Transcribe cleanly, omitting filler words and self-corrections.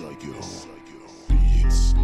Psycho Beats.